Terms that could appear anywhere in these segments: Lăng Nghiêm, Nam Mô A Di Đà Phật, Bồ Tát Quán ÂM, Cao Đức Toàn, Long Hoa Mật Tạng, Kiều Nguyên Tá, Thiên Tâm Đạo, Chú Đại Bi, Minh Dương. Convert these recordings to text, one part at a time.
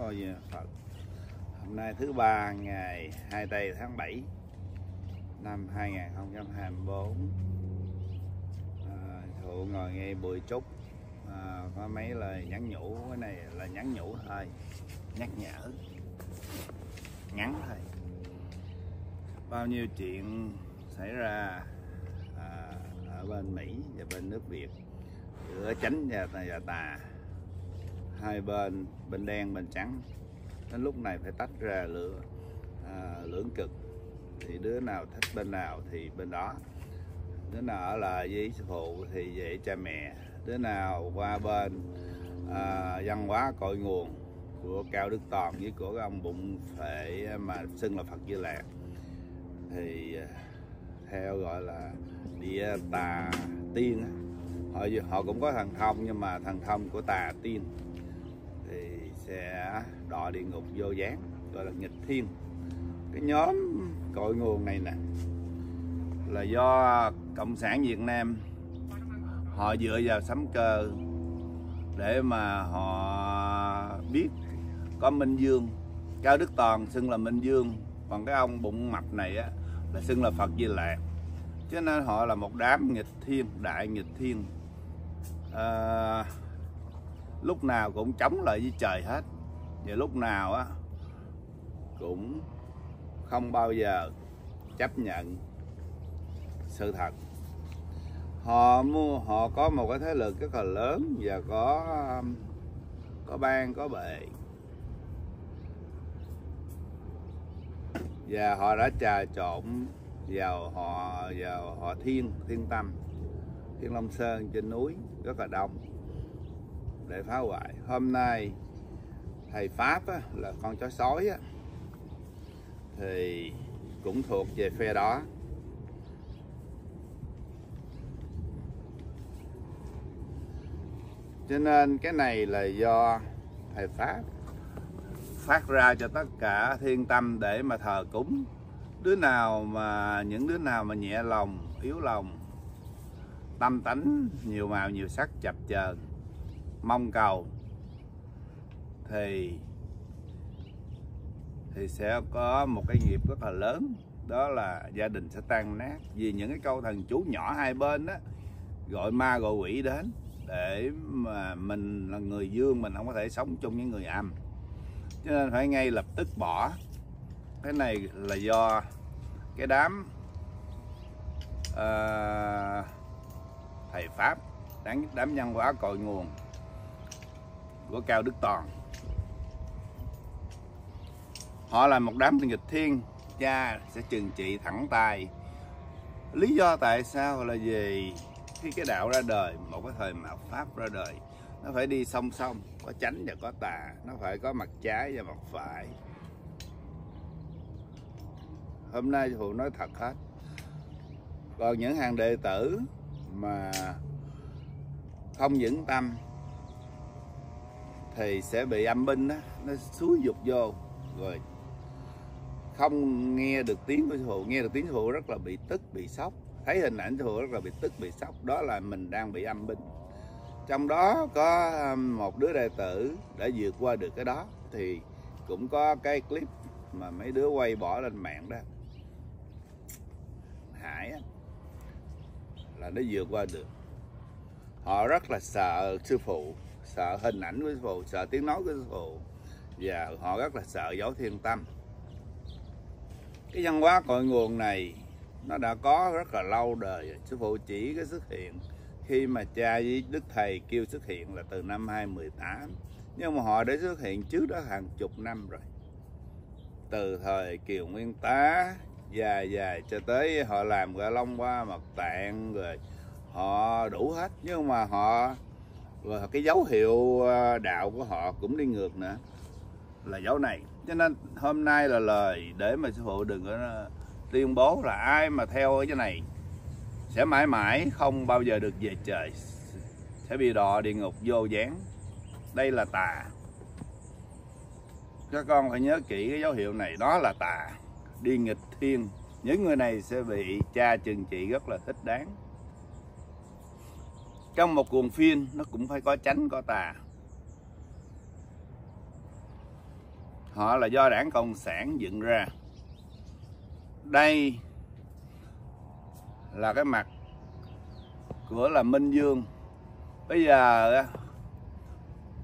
lo về Phật. Hôm nay thứ ba ngày 24 tháng 7 năm 2024. Thụ ngồi nghe buổi chúc có mấy lời nhắn nhủ, cái này là nhắn nhủ thôi, nhắc nhở ngắn thôi. Bao nhiêu chuyện xảy ra ở bên Mỹ và bên nước Việt, giữa chánh và tà, hai bên, bên đen bên trắng, đến lúc này phải tách ra lưỡng cực, thì đứa nào thích bên nào thì bên đó. Đứa nào ở lại với sư phụ thì về cha mẹ, đứa nào qua bên văn hóa cội nguồn của Cao Đức Toàn với của cái ông bụng phệ mà xưng là Phật Di Lặc thì theo gọi là địa tà tiên. Họ cũng có thần thông, nhưng mà thần thông của tà tiên thì sẽ đọa địa ngục vô gián, gọi là nghịch thiên. Cái nhóm cội nguồn này nè là do Cộng sản Việt Nam họ dựa vào sấm cơ để mà họ biết có Minh Dương. Cao Đức Toàn xưng là Minh Dương, còn cái ông bụng mập này á, là xưng là Phật Di Lặc. Cho nên họ là một đám nghịch thiên, đại nghịch thiên, lúc nào cũng chống lại với trời hết, và lúc nào á cũng không bao giờ chấp nhận sự thật. Họ có một cái thế lực rất là lớn và có ban có bệ, và họ đã trà trộn vào họ thiên tâm, Thiên Long Sơn trên núi rất là đông để phá hoại. Hôm nay thầy Pháp á, là con chó sói á, thì cũng thuộc về phe đó. Cho nên cái này là do thầy Pháp phát ra cho tất cả thiên tâm để mà thờ cúng. Những đứa nào mà nhẹ lòng, yếu lòng, tâm tánh nhiều màu nhiều sắc, chập chờn, mong cầu thì sẽ có một cái nghiệp rất là lớn, đó là gia đình sẽ tan nát. Vì những cái câu thần chú nhỏ hai bên đó, gọi ma gọi quỷ đến để mà mình là người dương, mình không có thể sống chung với người âm, cho nên phải ngay lập tức bỏ. Cái này là do cái đám thầy Pháp, đám văn hóa cội nguồn của Cao Đức Toàn. Họ là một đám nghịch thiên, cha sẽ trừng trị thẳng tay. Lý do tại sao là vì khi cái đạo ra đời, một cái thời mạt Pháp ra đời, nó phải đi song song, có chánh và có tà, nó phải có mặt trái và mặt phải. Hôm nay phụ nói thật hết. Còn những hàng đệ tử mà không vững tâm thì sẽ bị âm binh đó, nó xúi dục vô, rồi không nghe được tiếng của sư phụ. Nghe được tiếng sư phụ rất là bị tức, bị sốc, thấy hình ảnh sư phụ rất là bị tức, bị sốc. Đó là mình đang bị âm binh. Trong đó có một đứa đệ tử đã vượt qua được cái đó, thì cũng có cái clip mà mấy đứa quay bỏ lên mạng đó. Hải á, là nó vượt qua được. Họ rất là sợ sư phụ, sợ hình ảnh của sư phụ, sợ tiếng nói của sư phụ, và họ rất là sợ dấu thiên tâm. Cái văn hóa cội nguồn này nó đã có rất là lâu đời. Sư phụ chỉ cái xuất hiện khi mà cha với Đức Thầy kêu xuất hiện là từ năm 2018, nhưng mà họ đã xuất hiện trước đó hàng chục năm rồi, từ thời Kiều Nguyên Tá dài cho tới họ làm ra Long Qua Mật Tạng, rồi họ đủ hết. Nhưng mà họ, cái dấu hiệu đạo của họ cũng đi ngược nữa, là dấu này. Cho nên hôm nay là lời để mà sư phụ đừng có tuyên bố là ai mà theo cái này sẽ mãi mãi không bao giờ được về trời, sẽ bị đọa địa ngục vô gián. Đây là tà. Các con phải nhớ kỹ cái dấu hiệu này, đó là tà, đi nghịch thiên. Những người này sẽ bị cha trừng trị rất là thích đáng. Trong một cuồng phiên nó cũng phải có chánh có tà. họ là do Đảng Cộng sản dựng ra. Đây là cái mặt của là Minh Dương. Bây giờ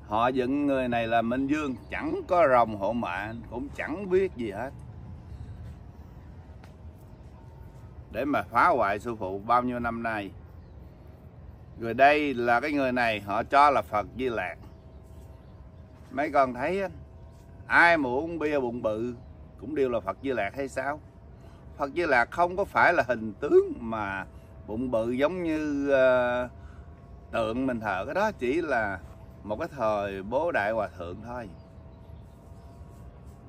họ dựng người này là Minh Dương, chẳng có rồng hộ mệnh, cũng chẳng biết gì hết, để mà phá hoại sư phụ bao nhiêu năm nay. Rồi đây là cái người này họ cho là Phật Di Lạc. Mấy con thấy ai mà uống bia bụng bự cũng đều là Phật Di Lạc hay sao? Phật Di Lạc không có phải là hình tướng mà bụng bự giống như tượng mình thờ. Cái đó chỉ là một cái thời Bố Đại Hòa Thượng thôi.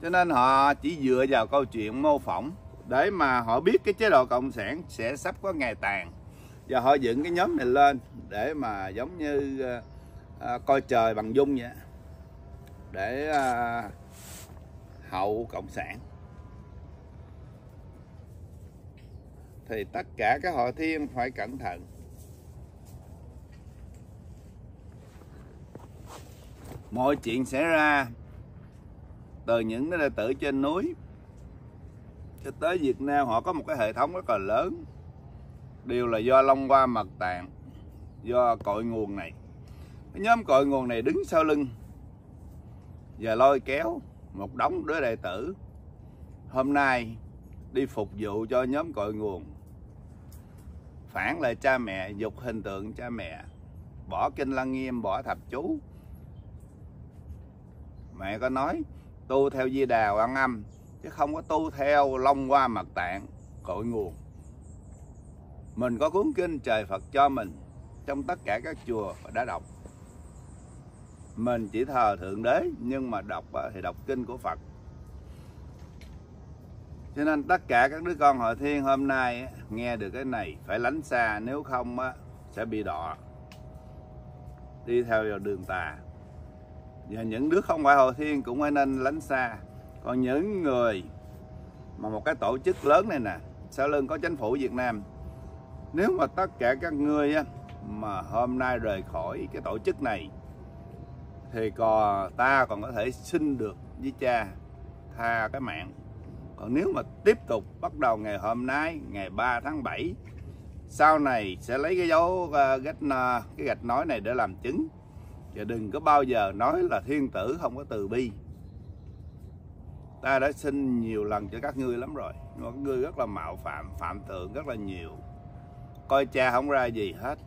Cho nên họ chỉ dựa vào câu chuyện mô phỏng để mà họ biết cái chế độ Cộng sản sẽ sắp có ngày tàn, và họ dựng cái nhóm này lên để mà giống như coi trời bằng dung vậy, để hậu Cộng sản. Thì tất cả các họ Thiên phải cẩn thận. Mọi chuyện xảy ra từ những cái đệ tử trên núi cho tới Việt Nam, họ có một cái hệ thống rất là lớn, đều là do Long Hoa Mật Tạng, do cội nguồn này. Cái nhóm cội nguồn này đứng sau lưng và lôi kéo một đống đứa đệ tử hôm nay đi phục vụ cho nhóm cội nguồn, phản lại cha mẹ, dục hình tượng cha mẹ, bỏ kinh Lăng Nghiêm, bỏ thập chú. Mẹ có nói tu theo Di Đà Quan Âm chứ không có tu theo Long Hoa Mật Tạng cội nguồn. Mình có cuốn kinh Trời Phật cho mình trong tất cả các chùa đã đọc. Mình chỉ thờ Thượng Đế nhưng mà đọc thì đọc kinh của Phật. Cho nên tất cả các đứa con họ Thiên hôm nay nghe được cái này phải lánh xa, nếu không sẽ bị đọa đi theo đường tà. Và những đứa không phải họ Thiên cũng phải nên lánh xa. Còn những người mà một cái tổ chức lớn này nè, sau lưng có chính phủ Việt Nam, nếu mà tất cả các ngươi mà hôm nay rời khỏi cái tổ chức này thì còn ta còn có thể xin được với cha tha cái mạng. Còn nếu mà tiếp tục bắt đầu ngày hôm nay, ngày 3 tháng 7, sau này sẽ lấy cái dấu cái gạch nói này để làm chứng. Và đừng có bao giờ nói là thiên tử không có từ bi. Ta đã xin nhiều lần cho các ngươi lắm rồi, nhưng mà các ngươi rất là mạo phạm, phạm thượng rất là nhiều, coi cha không ra gì hết.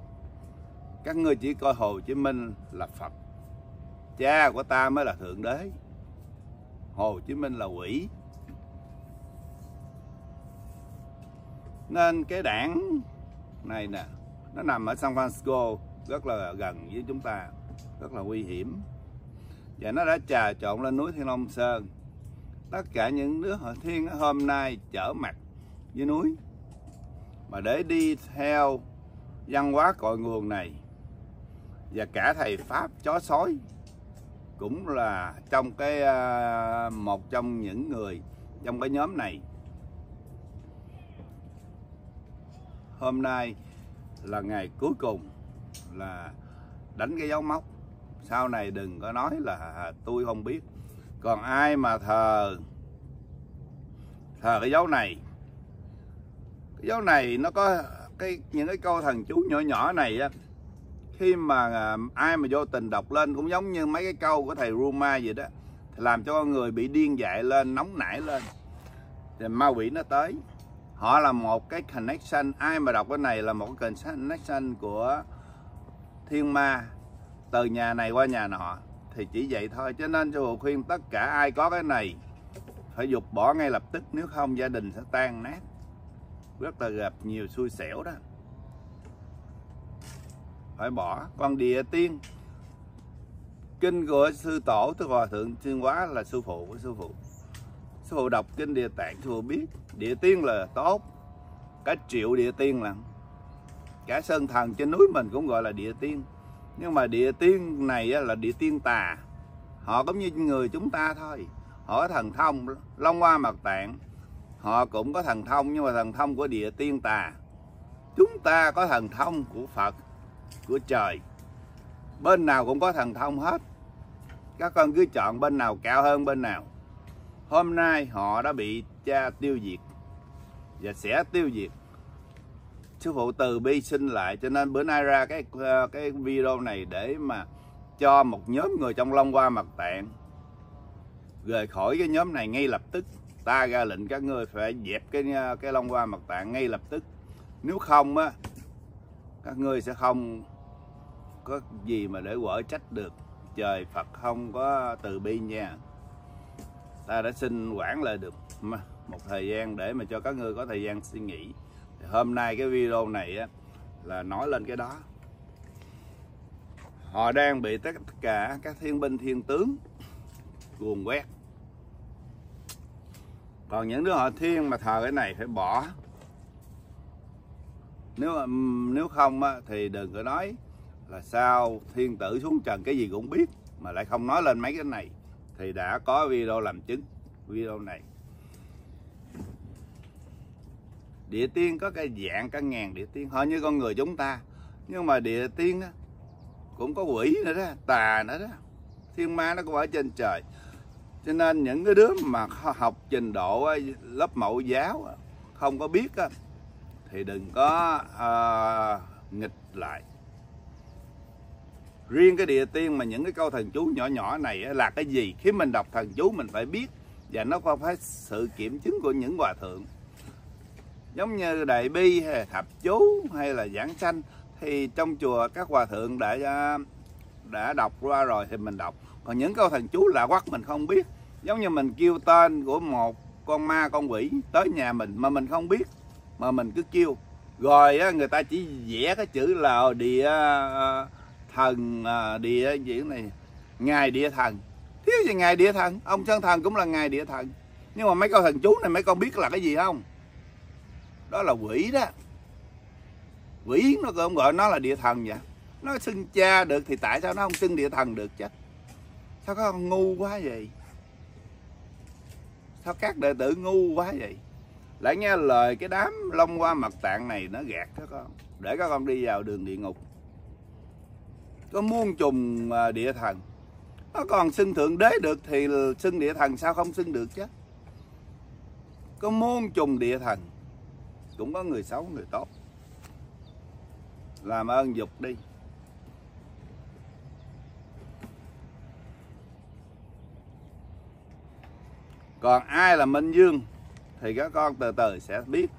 Các ngươi chỉ coi Hồ Chí Minh là Phật, cha của ta mới là Thượng Đế, Hồ Chí Minh là quỷ. Nên cái đảng này nè, nó nằm ở San Francisco, rất là gần với chúng ta, rất là nguy hiểm. Và nó đã trà trộn lên núi Thiên Long Sơn. Tất cả những đứa họ Thiên hôm nay trở mặt với núi mà để đi theo văn hóa cội nguồn này. Và cả thầy Pháp chó sói cũng là trong cái một trong những người trong cái nhóm này. Hôm nay là ngày cuối cùng, là đánh cái dấu mốc. Sau này đừng có nói là tôi không biết. Còn ai mà thờ cái dấu này, cái dấu này nó có những cái câu thần chú nhỏ nhỏ này á, khi mà ai mà vô tình đọc lên cũng giống như mấy cái câu của thầy Ruma vậy đó, thì làm cho con người bị điên dại lên, nóng nảy lên, thì ma quỷ nó tới. Họ là một cái connection, ai mà đọc cái này là một cái connection của thiên ma từ nhà này qua nhà nọ, thì chỉ vậy thôi. Cho nên sư phụ khuyên tất cả ai có cái này phải dục bỏ ngay lập tức, nếu không gia đình sẽ tan nát, rất là gặp nhiều xui xẻo đó. Phải bỏ. Còn Địa Tiên kinh của sư tổ Tư Hòa Thượng Xuyên Hóa là sư phụ của sư phụ. Sư phụ đọc kinh Địa Tạng, sư phụ biết Địa Tiên là tốt, cả triệu Địa Tiên là, cả sơn thần trên núi mình cũng gọi là Địa Tiên. Nhưng mà Địa Tiên này là Địa Tiên tà. Họ cũng như người chúng ta thôi, họ có thần thông. Long Hoa Mật Tạng họ cũng có thần thông, nhưng mà thần thông của Địa Tiên tà. Chúng ta có thần thông của Phật, của trời, bên nào cũng có thần thông hết. Các con cứ chọn bên nào cao hơn bên nào. hôm nay họ đã bị cha tiêu diệt và sẽ tiêu diệt. Sư phụ từ bi xin lại, cho nên bữa nay ra cái video này để mà cho một nhóm người trong Long Hoa Mật Tạng rời khỏi cái nhóm này ngay lập tức. Ta ra lệnh các ngươi phải dẹp cái Long Hoa Mật Tạng ngay lập tức. Nếu không á, các ngươi sẽ không có gì mà để quở trách được. Trời Phật không có từ bi nha. Ta đã xin quản lại được một thời gian để mà cho các ngươi có thời gian suy nghĩ. Thì hôm nay cái video này á, là nói lên cái đó. Họ đang bị tất cả các thiên binh thiên tướng guồng quét. Còn những đứa họ thiên mà thờ cái này phải bỏ. Nếu không á, thì đừng có nói là sao thiên tử xuống trần cái gì cũng biết mà lại không nói lên mấy cái này. Thì đã có video làm chứng. Video này địa tiên có cái dạng cả ngàn địa tiên, họ như con người chúng ta, nhưng mà địa tiên á, cũng có quỷ nữa đó, tà nữa đó, thiên ma nó cũng ở trên trời. Cho nên những cái đứa mà học trình độ lớp mẫu giáo không có biết á, thì đừng có nghịch lại. Riêng cái địa tiên mà những cái câu thần chú nhỏ nhỏ này là cái gì? Khi mình đọc thần chú mình phải biết, và nó không phải sự kiểm chứng của những hòa thượng. Giống như Đại Bi hay Thập Chú hay là Giảng Sanh thì trong chùa các hòa thượng đã đọc qua rồi thì mình đọc. Còn những câu thần chú lạ quắc mình không biết. Giống như mình kêu tên của một con ma con quỷ tới nhà mình mà mình không biết, mà mình cứ kêu. Rồi á, người ta chỉ vẽ cái chữ là địa thần, địa diễn này, ngài địa thần. Thiếu gì ngài địa thần, ông Sơn Thần cũng là ngài địa thần. Nhưng mà mấy câu thần chú này mấy con biết là cái gì không? Đó là quỷ đó. Quỷ nó cũng gọi nó là địa thần vậy. Nó xưng cha được thì tại sao nó không xưng địa thần được chứ? Sao các con ngu quá vậy? Sao các đệ tử ngu quá vậy? Lại nghe lời cái đám Long Hoa Mật Tạng này nó gạt các con, để các con đi vào đường địa ngục. Có muôn trùng địa thần, nó còn xưng thượng đế được thì xưng địa thần sao không xưng được chứ? Có muôn trùng địa thần, cũng có người xấu người tốt. Làm ơn dục đi. Còn ai là Minh Dương thì các con từ từ sẽ biết.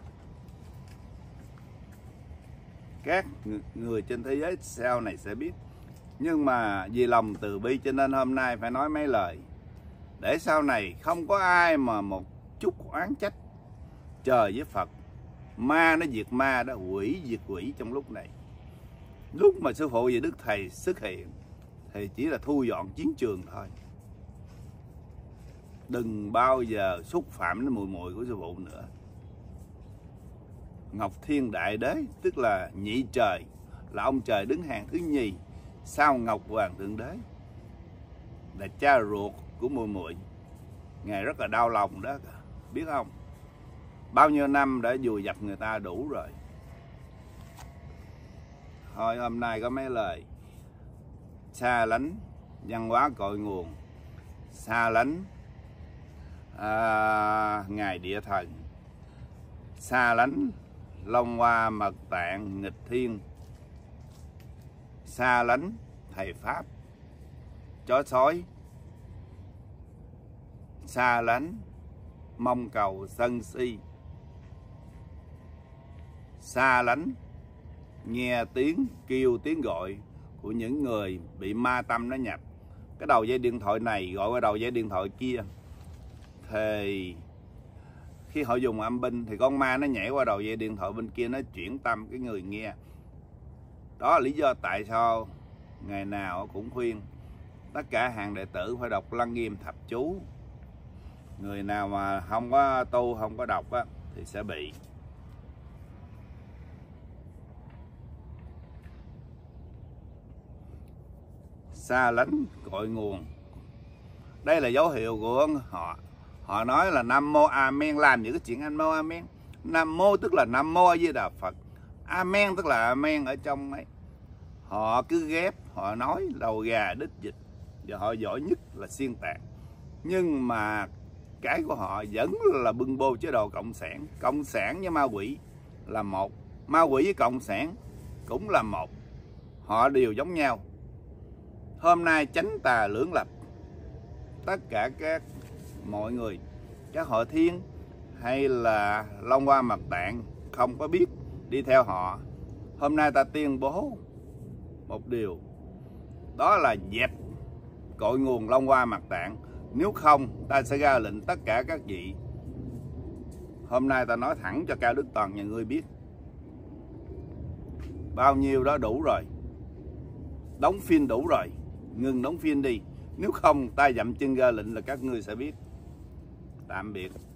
Các người trên thế giới sau này sẽ biết. Nhưng mà vì lòng từ bi cho nên hôm nay phải nói mấy lời, để sau này không có ai mà một chút oán trách trời với Phật. Ma nó diệt ma đó, quỷ diệt quỷ trong lúc này. Lúc mà sư phụ và Đức Thầy xuất hiện thì chỉ là thu dọn chiến trường thôi. Đừng bao giờ xúc phạm đến mùi của sư phụ nữa. Ngọc Thiên Đại Đế tức là nhị trời, là ông trời đứng hàng thứ nhì sau Ngọc Hoàng Thượng Đế, là cha ruột của mùi. Ngài rất là đau lòng đó, biết không? Bao nhiêu năm đã vùi dập người ta đủ rồi. Thôi hôm nay có mấy lời. Xa lánh văn hóa cội nguồn, xa lánh ngài địa thần, xa lánh Long Hoa Mật Tạng nghịch thiên, xa lánh thầy pháp chó sói, xa lánh mong cầu sân si, xa lánh nghe tiếng kêu tiếng gọi của những người bị ma tâm nó nhập. Cái đầu dây điện thoại này gọi qua đầu dây điện thoại kia, thì khi họ dùng âm binh thì con ma nó nhảy qua đầu dây điện thoại bên kia, nó chuyển tâm cái người nghe. Đó là lý do tại sao ngày nào cũng khuyên tất cả hàng đệ tử phải đọc Lăng Nghiêm Thập Chú. Người nào mà không có tu, không có đọc á, thì sẽ bị. Xa lánh cội nguồn. Đây là dấu hiệu của họ. Họ nói là Nam Mô Amen, làm những cái chuyện Nam Mô Amen. Nam Mô tức là Nam Mô A Di Đà Phật, Amen tức là Amen ở trong ấy. Họ cứ ghép, họ nói đầu gà đích dịch, và họ giỏi nhất là xuyên tạc. Nhưng mà cái của họ vẫn là bưng bô chế độ cộng sản với ma quỷ là một, ma quỷ với cộng sản cũng là một, họ đều giống nhau. Hôm nay chánh tà lưỡng lập, tất cả các mọi người, các họ Thiên hay là Long Hoa Mật Tạng không có biết đi theo họ. Hôm nay ta tuyên bố một điều, đó là dẹp cội nguồn Long Hoa Mật Tạng, nếu không ta sẽ ra lệnh tất cả các vị. Hôm nay ta nói thẳng cho Cao Đức Toàn nhà ngươi biết, bao nhiêu đó đủ rồi, đóng phim đủ rồi, ngừng đóng phim đi, nếu không ta dậm chân ra lệnh là các ngươi sẽ biết. Tạm biệt.